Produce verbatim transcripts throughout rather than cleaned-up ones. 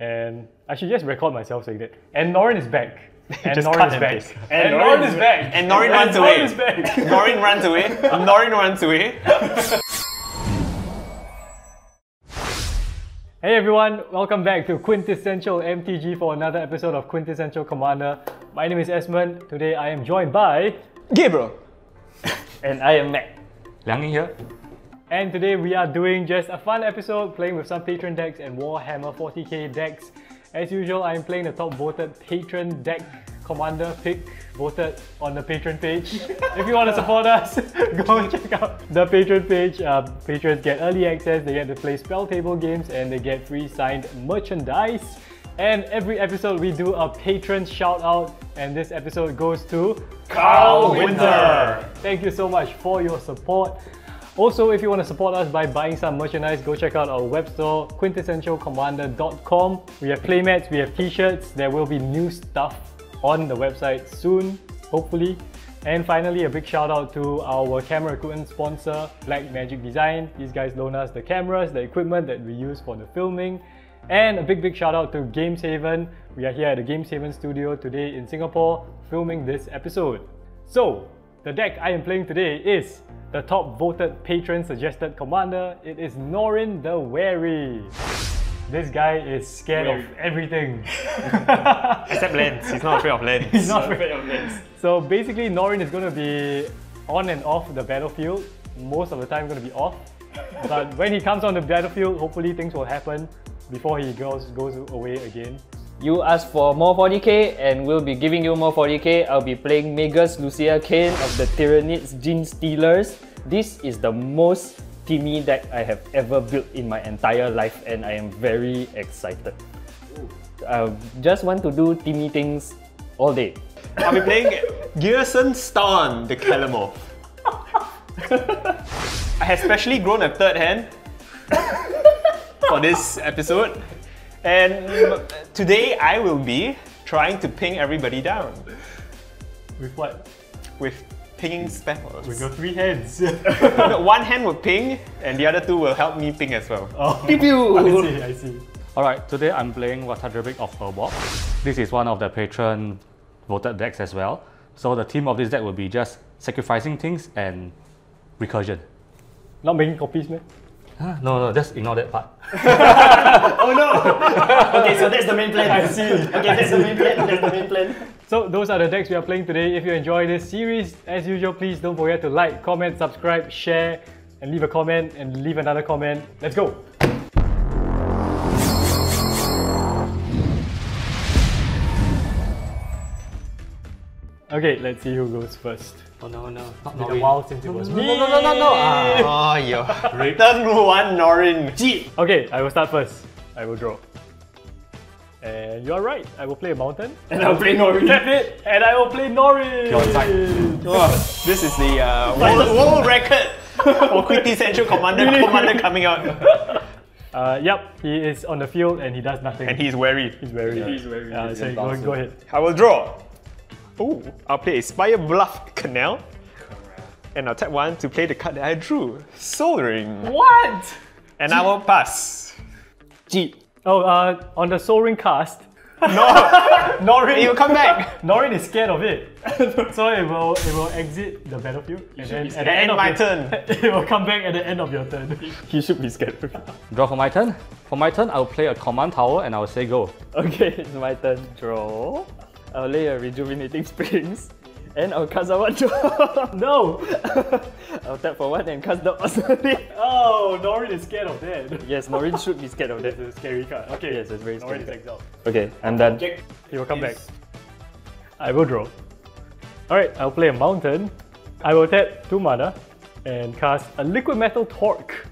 And I should just record myself saying that. And Norin is back. And Norin is back. And Norin is back. And Norin runs away. Norin runs away. Norin runs away. Hey everyone, welcome back to Quintessential M T G for another episode of Quintessential Commander. My name is Esmond. Today I am joined by Gabriel. And I am Matt. Liang Ying here. And today we are doing just a fun episode, playing with some Patreon decks and Warhammer forty K decks. As usual, I'm playing the top voted Patreon deck commander pick, voted on the Patreon page. If you want to support us, go and check out the Patreon page. Uh, patrons get early access, they get to play Spell Table games, and they get free signed merchandise. And every episode we do a patron shout out, and this episode goes to Carl Winter! Thank you so much for your support. Also, if you want to support us by buying some merchandise, go check out our web store, quintessential commander dot com. We have playmats, we have t-shirts, there will be new stuff on the website soon, hopefully. And finally, a big shout out to our camera equipment sponsor, Blackmagic Design. These guys loan us the cameras, the equipment that we use for the filming. And a big, big shout out to Games Haven. We are here at the Games Haven studio today in Singapore, filming this episode. So, the deck I am playing today is the top voted patron suggested commander. It is Norin the Wary. This guy is scared Wary. of everything. Except lands. He's not afraid of lands. He's not afraid of lands. So basically Norin is going to be on and off the battlefield. Most of the time going to be off. But when he comes on the battlefield, hopefully things will happen before he goes, goes away again. You ask for more forty K and we'll be giving you more forty K. I'll be playing Magus Lucea Kane of the Tyranids Gene Stealers. This is the most teamy deck I have ever built in my entire life and I am very excited. I just want to do teamy things all day. I'll be playing Ghyrson Starn, the Kelermorph. I have specially grown a third hand for this episode. And today I will be trying to ping everybody down. With what? With pinging spells. With your three hands. One hand will ping and the other two will help me ping as well. Oh, pew pew. I see, I see. Alright, today I'm playing Ratadrabik of Urborg. This is one of the patron voted decks as well. So the theme of this deck will be just sacrificing things and recursion. Not making copies, man? Huh? No, no, just ignore that part. Oh no! Okay, so that's the main plan. I see. Okay, that's the main plan. That's the main plan. So those are the decks we are playing today. If you enjoy this series, as usual, please don't forget to like, comment, subscribe, share, and leave a comment, and leave another comment. Let's go! Okay, let's see who goes first. Oh no, no, not Norin. It's been a while since it was me. No, no, no, no, no! Ah, oh, yo. Turn one, Norin. Gee. Okay, I will start first. I will draw. And you are right. I will play a mountain. And I will play Norin. That's it. And I will play Norin. Oh, this is the uh, world, world record for Quintessential Commander Commander coming out. Uh, yep, he is on the field and he does nothing. And he's wary. He's wary. Yeah. He's wary. Uh, so go, go ahead. I will draw. Oh, I'll play a Spire Bluff Canal. And I'll tap one to play the card that I drew. Sol Ring. What? And G. I will pass. G. Oh, uh, on the Sol Ring cast. No! Norin! It will come back! Norin is scared of it. So it will it will exit the battlefield. And then at the end of my turn. It will come back at the end of your turn. He should be scared of it. Draw for my turn. For my turn, I'll play a Command Tower and I'll say go. Okay, it's my turn. Draw. I'll lay a Rejuvenating Springs and I'll cast out one draw. No! I'll tap for one and cast down Oscillating. Oh, Norin is scared of that. Yes, Norin should be scared of that. It's a scary card. Okay. Yes, it's very Norin scary. Norin is exiled. Okay, I'm done. Check. He will come yes. back. I will draw. Alright, I'll play a mountain. I will tap two mana and cast a Liquid Metal Torque.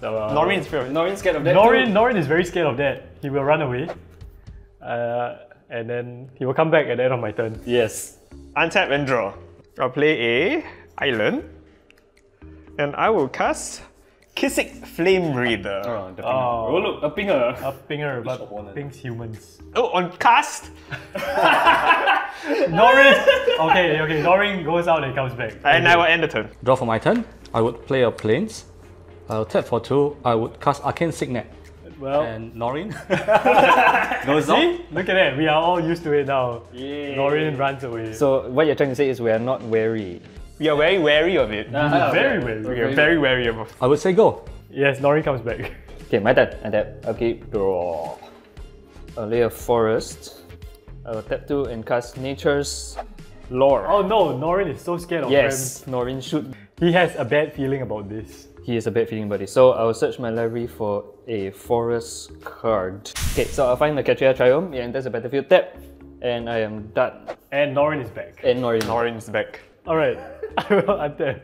So, uh, Norin is Norin's scared of that. Norin, Norin is very scared of that. He will run away. Uh, And then he will come back at the end of my turn. Yes. Untap and draw. I'll play a island. And I will cast Kessig Flamebreather. Oh, the pinger. Oh, look, a pinger. A pinger, but pings humans. Oh, on cast? Norin! Okay, okay, Norin goes out and comes back. And okay. I will end the turn. Draw for my turn. I would play a plains. I'll tap for two. I would cast Arcane Signet. Well, and Norin goes on. See? Look at that. We are all used to it now. Yeah. Norin runs away. So what you're trying to say is we are not wary. We are very wary of it. Uh, mm-hmm. Very wary. We are very wary of it. I would say go. Yes, Norin comes back. Okay, my turn. I tap. Okay, draw. A layer of forest. I will tap two and cast Nature's Lore. Oh no, Norin is so scared of yes, him. Yes, Norin should. He has a bad feeling about this. He has a bad feeling about this. So I will search my library for a forest card. Okay, so I'll find the Catria Triome. It enters the battlefield. Tap. And I am done. And Norin is back. And Norin. Norin is back. Alright, I will untap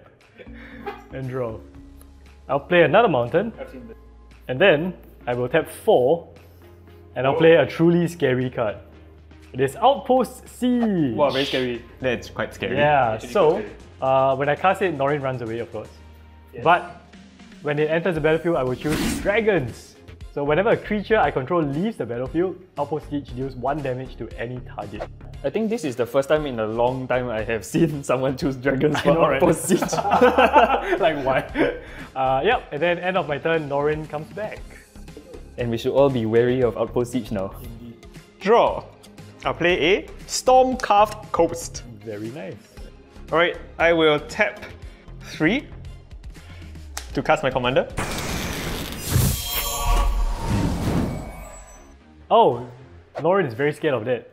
and draw. I'll play another mountain. And then I will tap four. And I'll play a truly scary card. It is Outpost Siege. Wow, very scary. That's quite scary. Yeah, so uh, when I cast it, Norin runs away, of course. Yes. But when it enters the battlefield, I will choose Dragons. So whenever a creature I control leaves the battlefield, Outpost Siege deals one damage to any target. I think this is the first time in a long time I have seen someone choose Dragons for Outpost Siege. Like why? Uh, yep, and then end of my turn, Norin comes back. And we should all be wary of Outpost Siege now. Indeed. Draw. I'll play a Stormcarved Coast. Very nice. Alright, I will tap three to cast my commander. Oh, Norin is very scared of that.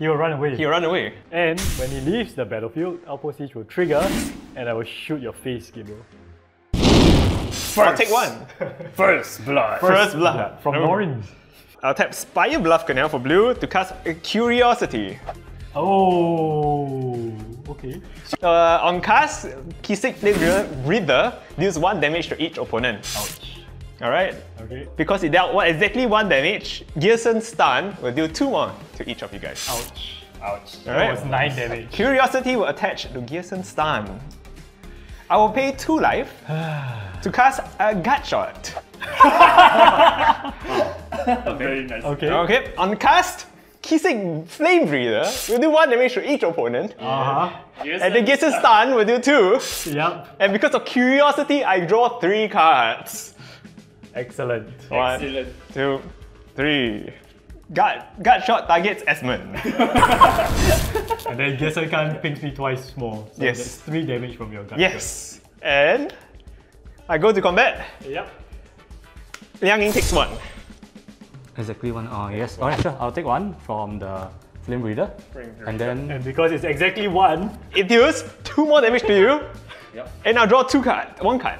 He will run away. He will run away. And when he leaves the battlefield, Outpost Siege will trigger and I will shoot your face, Gabriel. First. I'll take one. First blood. First, First blood. blood. From Norin. I'll tap Spire Bluff Canal for blue to cast Curiosity. Oh, okay. Uh, on cast, Kessig Flamebreather deals one damage to each opponent. Ouch. Alright. Okay. Because it dealt what, exactly one damage, Ghyrson Starn will deal two more to each of you guys. Ouch. Ouch. That right. was nine damage. Curiosity will attach to Ghyrson Starn. I will pay two life to cast a Gut Shot. Oh, very nice. Okay. Okay. On cast, Kessig Flamebreather will do one damage to each opponent. Uh-huh. And the Ghyrson Starn will do two. Yep. And because of Curiosity, I draw three cards. Excellent. One, Excellent. two, three. Gut, gut shot targets Esmond. And then Ghyrson Khan pings me twice more. So yes. That's three damage from your gut. Yes. Shot. And I go to combat. Yep. Liang Ying takes one. Exactly one. Oh yes. Alright, sure. I'll take one from the flame breather, and then and because it's exactly one, it deals two more damage to you. Yep. And I'll draw two card, one card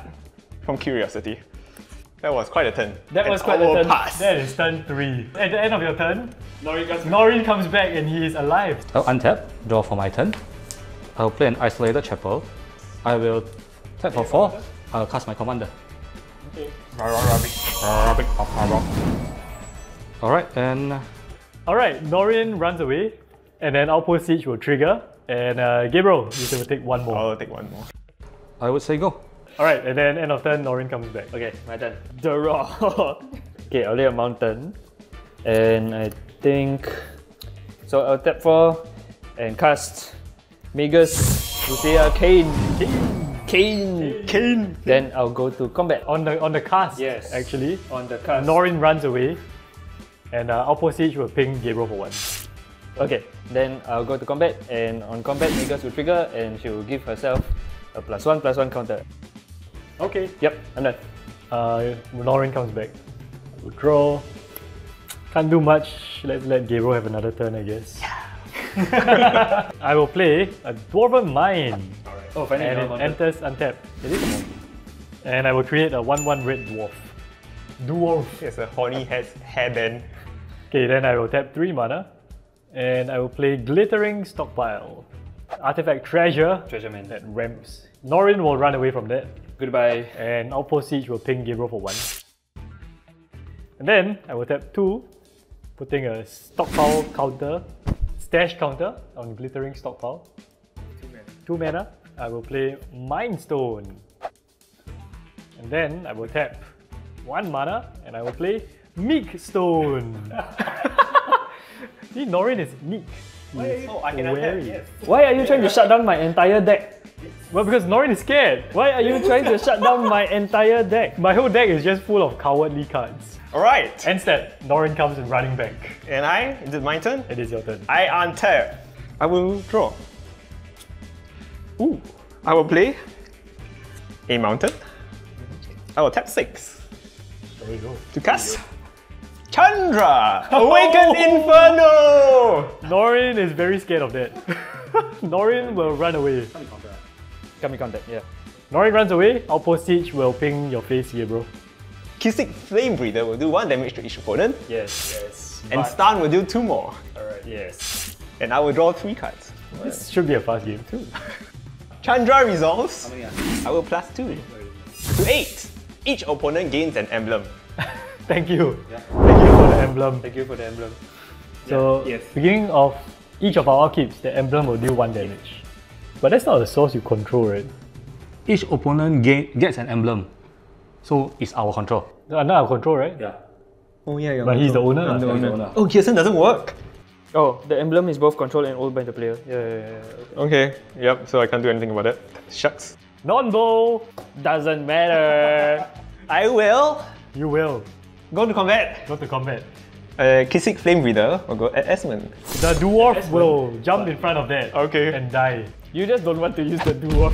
from Curiosity. That was quite a turn. That and was quite a turn. Pass. That is turn three. At the end of your turn, Norin comes back, Norin comes back and he is alive. I'll untap, draw for my turn. I'll play an Isolated Chapel. I will tap for four. I'll cast my commander. Okay. Ratadrabik of Urborg. Alright, and... Alright, Norin runs away, and then Outpost Siege will trigger, and uh, Gabriel, you will take one more. I'll take one more. I would say go. Alright, and then end of turn, Norin comes back. Okay, my turn. Draw! Okay, I'll lay a mountain, and I think... So I'll tap four, and cast Magus Lucea Kane. Kane! Kane! Kane! Then I'll go to combat. On the, on the cast, yes. actually. On the cast. Norin runs away. And uh, Outpost Siege will ping Gabriel for one. Okay, then I'll go to combat, and on combat, Magus will trigger, and she will give herself a plus one, plus one counter. Okay. Yep, I'm done. Uh, Norin comes back. We'll draw. Can't do much. Let's let Gabriel have another turn, I guess. Yeah. I will play a Dwarven Mine. Alright. Oh, finally. And it enters untapped. It is. And I will create a one one red dwarf. Dwarf. It's a horny hairband. Okay, then I will tap three mana, and I will play Glittering Stockpile. Artifact Treasure. Treasure Man. That ramps. Norin will run away from that. Goodbye. And Outpost Siege will ping Gabriel for one. And then I will tap two, putting a Stockpile counter, Stash counter on Glittering Stockpile. Two mana. Two mana. I will play Mind Stone. And then I will tap one mana, and I will play Meek Stone. See, Norin is meek. Why are you, oh, I can wary. Untap, yes. Why are you trying to shut down my entire deck? It's Well, because Norin is scared. Why are you trying to shut down my entire deck? My whole deck is just full of cowardly cards. Alright. End step, Norin comes in running back. And I? Is it my turn? It is your turn. I untap. I will draw. Ooh. I will play a mountain. I will tap six. There you go. To cast Chandra! Awaken Inferno! Norin is very scared of that. Norin will run away. Come in contact, yeah. Norin runs away, Outpost Siege will ping your face here, bro. Kessig Flamebreather will do one damage to each opponent. Yes, yes. And Starn will do two more. Alright, yes. And I will draw three cards. Right. This should be a fast game too. Chandra resolves. I will plus two. To eight. Each opponent gains an emblem. Thank you. Yeah. Thank you for the emblem. Thank you for the emblem. So, yeah. yes. beginning of each of our upkeeps, the emblem will do one damage. But that's not the source you control, right? Each opponent gain, gets an emblem. So it's our control. No, not our control, right? Yeah. Oh yeah, yeah. But he's the owner. I'm the owner. owner. Oh, Ghyrson doesn't work. Oh, the emblem is both controlled and owned by the player. Yeah, yeah, yeah. Okay. okay, yep, so I can't do anything about that. Shucks. Non-bow. Doesn't matter. I will. You will. Go to combat. Go to combat. Uh, Kessig Flamebreather will go at Esmond. The dwarf Esmond. will jump in front of that okay. and die. You just don't want to use the dwarf.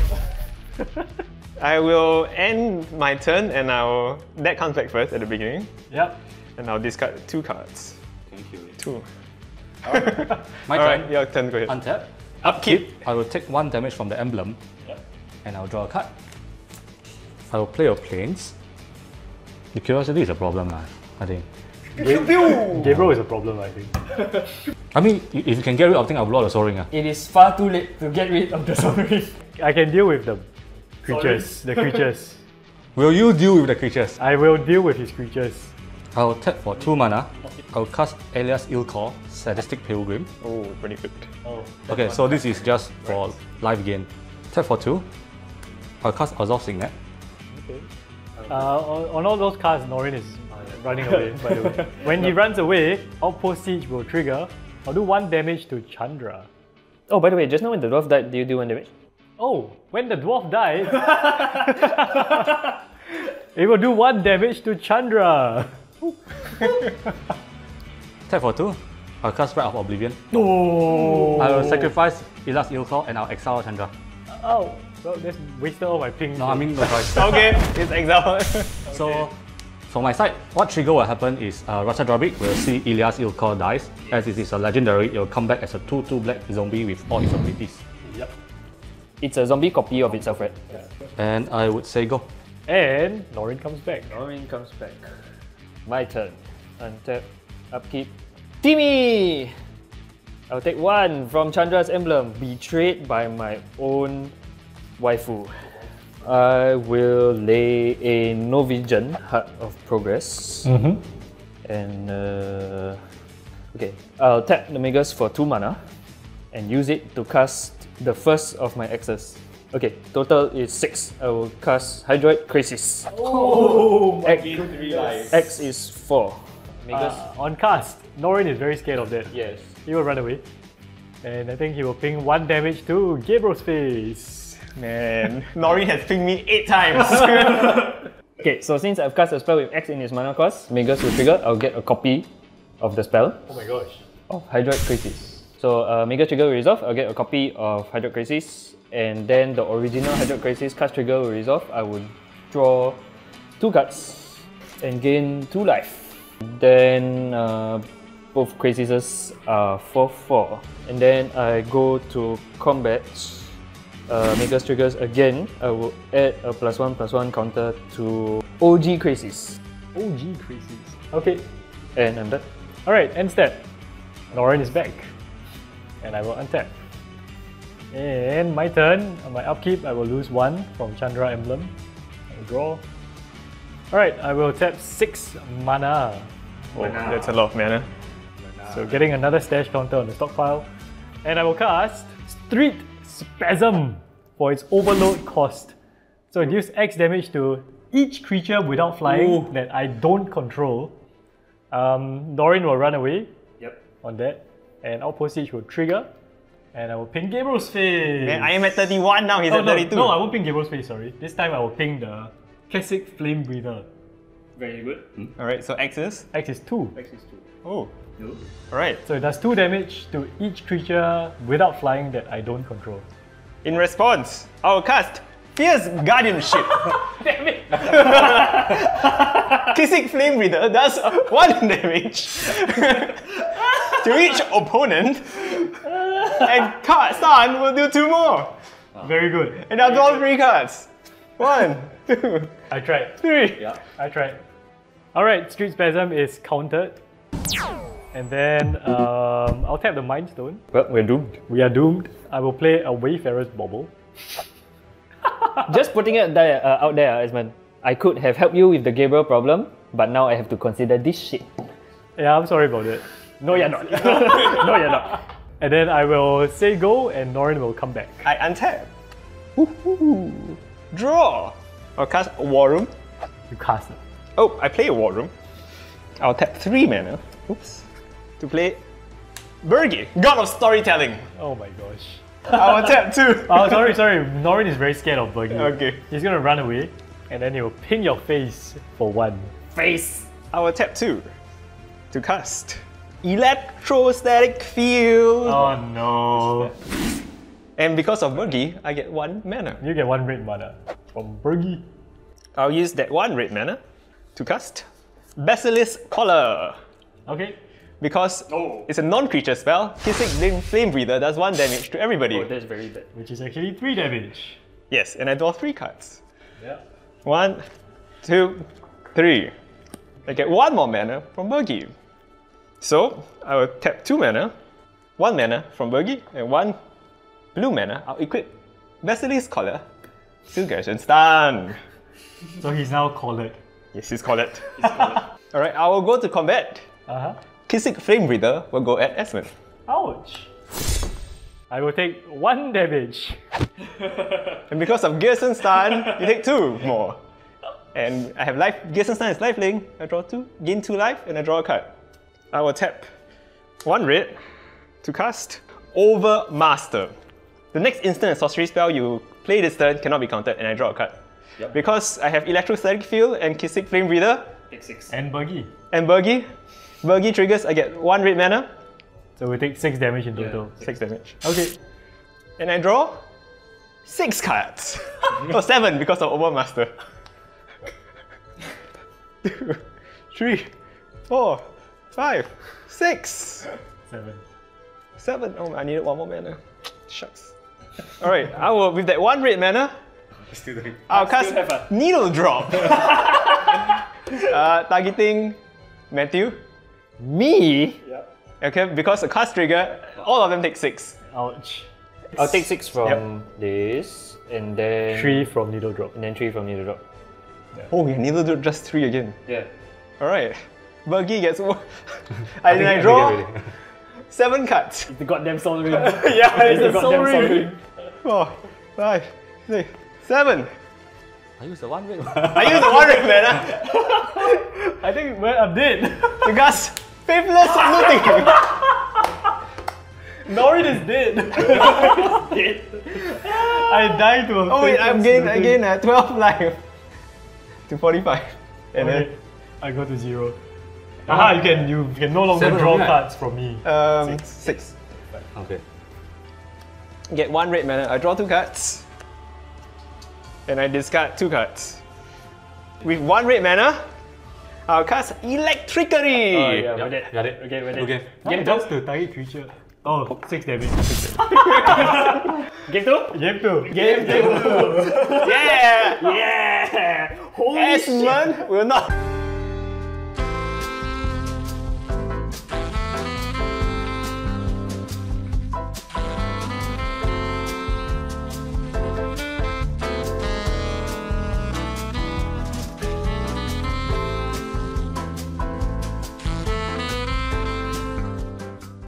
I will end my turn and I will... That comes back first at the beginning. Yep. And I'll discard two cards. Thank you. Two. Right. My turn. Right, your turn, go ahead. Untap. Upkeep. I will take one damage from the emblem. Yep. And I'll draw a card. I will play your planes. The curiosity is a problem, I think. Gabriel is a problem, I think. I mean, if you can get rid of things, I'll blow the Sol Ring. Uh. It is far too late to get rid of the Sol Ring. I can deal with the creatures. The creatures. Will you deal with the creatures? I will deal with his creatures. I'll tap for two mana. I'll cast Elas il-Kor, Sadistic Pilgrim. Oh, pretty good. Oh, okay, so this is just for right. life gain. Tap for two. I'll cast Azov Signet. Okay. Uh, on, on all those cards, Norin is running away, by the way. When he runs away, Outpost Siege will trigger. I'll do one damage to Chandra. Oh, by the way, just now when the dwarf died, do you do one damage? Oh, when the dwarf died, it will do one damage to Chandra. Tap for two. I'll cast Rite of Oblivion. No. Oh. I'll sacrifice Elas il-Kor and I'll exile Chandra. Oh, well, that's wasted all my ping. No, I mean no choice. Okay, it's exiled. Okay. So. From my side, what trigger will happen is uh, Ratadrabik will see Elas il-Kor dies. As it is a legendary, it will come back as a two two black zombie with all its abilities. Yep. It's a zombie copy of itself, right? Yeah. And I would say go. And Norin comes back. Norin comes back. My turn. Untap, upkeep. Timmy! I'll take one from Chandra's emblem, betrayed by my own waifu. I will lay a no vision, Heart of Progress. Mm-hmm. And uh, okay, I'll tap the Magus for two mana and use it to cast the first of my axes. Okay, total is six. I will cast Hydroid Krasis. Oh, my X, goodness. X is four. Magus uh, on cast. Norin is very scared of that. Yes. He will run away. And I think he will ping one damage to Gabriel's face. Man, Norin has pinged me eight times! Okay, so since I've cast a spell with X in his mana cost, Magus will trigger, I'll get a copy of the spell. Oh my gosh. Of Hydroid Krasis. So uh, Magus trigger will resolve, I'll get a copy of Hydroid Krasis. And then the original Hydroid Krasis cast trigger will resolve, I will draw two cards and gain two life. Then uh, both Krasises are four four. And then I go to combat. Uh, Magus triggers again, I will add a plus one plus one counter to O G Krasis. O G Krasis. Okay. And I'm done. Alright, end step. Norin is back. And I will untap. And my turn, on my upkeep, I will lose one from Chandra emblem. I will draw. Alright, I will tap six mana. Oh, mana. That's a lot of mana. mana. So getting another stash counter on the stockpile. And I will cast Street Spasm for its overload cost. So it deals X damage to each creature without flying Ooh. that I don't control. Um, Norin will run away yep. on that, and Outpost Siege will trigger. And I will ping Gabriel's face. Man, I am at thirty-one now, he's oh, at thirty-two. No, no, I won't ping Gabriel's face, sorry. This time I will ping the Kessig Flamebreather. Very good. Hmm. Alright, so X is? X is two. X is two. Oh. No. Alright. So it does two damage to each creature without flying that I don't control. In response, I will cast Fierce Guardianship. Damn it! Kessig Flamebreather does one damage to each opponent. And Carl Starn will do two more. Wow. Very good. And I'll draw three cards. One, two. I tried. Three. Yeah. I tried. Alright, Street Spasm is countered. And then um, I'll tap the Mind Stone. Well, we're doomed. We are doomed. I will play a Wayfarer's Bauble. Just putting it there, uh, out there, Esmond. I could have helped you with the Gabriel problem, but now I have to consider this shit. Yeah, I'm sorry about it. No, you're not. No, you're not. And then I will say go, and Norin will come back. I untap. Woohoo! Draw! I'll cast a War Room. You cast it. Oh, I play a War Room. I'll tap three mana. Oops. To play Birgi, God of Storytelling. Oh my gosh. I will tap two. Oh, sorry, sorry. Norin is very scared of Birgi. Okay. He's gonna run away, and then he will ping your face for one. Face! I will tap two. To cast Electrostatic Field. Oh no. And because of Birgi, I get one mana. You get one red mana from Birgi. I'll use that one red mana to cast Basilisk Collar. Okay. Because oh. it's a non-creature spell, Kessig Flamebreather does one damage to everybody. Oh, that's very bad. Which is actually three damage. Yes, and I draw three cards. Yeah. One, two, three. I get one more mana from Birgi. So, I will tap two mana, one mana from Birgi, and one blue mana. I'll equip Basilisk Collar to Ghyrson Starn. So he's now collared. Yes, he's collared. Alright, I will go to combat. Uh-huh. Kessig Flamebreather will go at Esmond. Ouch! I will take one damage. And because of Ghyrson Starn, you take two more. And I have life. Ghyrson Starn is lifelink. I draw two, gain two life, and I draw a card. I will tap one red to cast Overmaster. The next instant and sorcery spell you play this turn cannot be counted, and I draw a card. Yep. Because I have Electrostatic Field and Kessig Flamebreather. Six. And Birgi. And Birgi. Birgi triggers, I get one red mana. So we take six damage in total. Yeah, six. six damage. Okay. And I draw six cards. Oh, seven because of Overmaster. Two, three, four, five, six. Seven. Seven. Oh, I needed one more mana. Shucks. Alright, I will, with that one red mana, I'll cast Needle Drop. uh, targeting Matthew. Me? Yep. Okay, because the cast trigger, all of them take six. Ouch. I'll take six from yep. this, and then three from Needle Drop. And then three from Needle Drop. Yeah. Oh yeah, Needle Drop just three again. Yeah. Alright. Birgi gets one. I, I, I draw I really. seven cards. It's the goddamn Sol Ring. Yeah, it's, it's the Sol Ring. Four, five, six, seven. I used the one ring. I used the one ring, man. Huh? I think well, I'm dead. The gas, faithless looting. Norin is dead. Norin is dead. I died to a. Oh wait, I'm gain again at twelve life to forty-five, and okay. then I go to zero. Oh. Aha! You can you can no longer seven, draw right? cards from me. Um, six. six. Okay. Get one red mana. I draw two cards. And I discard two cards. With one red mana, I'll cast Electricity! Oh yeah, we're dead. Got it. Okay, we're dead. Okay. Game two. To target creature. Oh, six damage. Six damage. Game two? Game two. Game two. Yeah! Yeah! Holy Esmond shit! Will not...